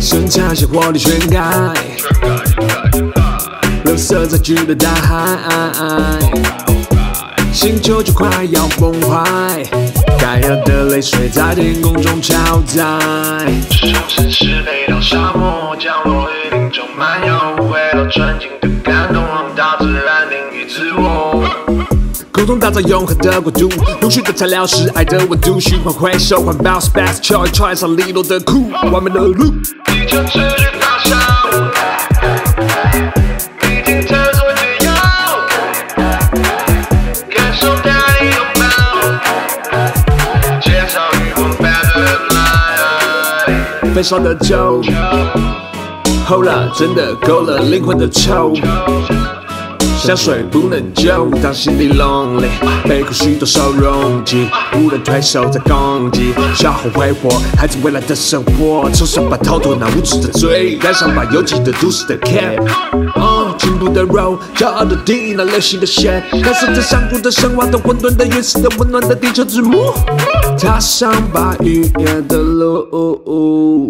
身价是我的全盖，绿色载具的大海，星球就快要崩坏，干热的泪水在天空中超载。从室内到沙漠，降落雨林中漫游，回到纯净的感动，让大自然定义自我。 共同打造永恒的国度，永续的材料是爱的温度，循环回收环保 ，space choice 穿上利落的裤，完美的路。地球持续发烧，历经探索自由，感受大地拥抱，介绍与我们的 life。悲伤的酒，齁了，真的够了，灵魂的臭。 香水不能就当心里 lonely， 被空虚都受容积，无人推手在攻击，销魂挥霍，孩子未来的生活，抽身把逃脱那无耻的罪，染上把拥挤的都市的 cap， 进步的 road， 骄傲的地，那流行的血，感受着上古的神话的混沌的原始的温暖的地球之母，踏上吧愉悦的路。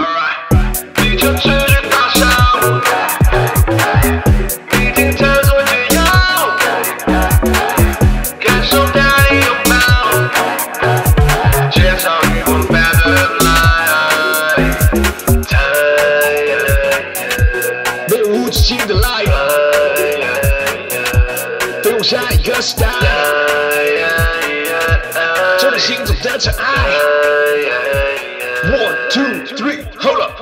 地球持续发烧，历经探索。 下一个时代，这里行走的尘埃。1 2 3， hold up，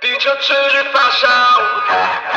地球持续发烧。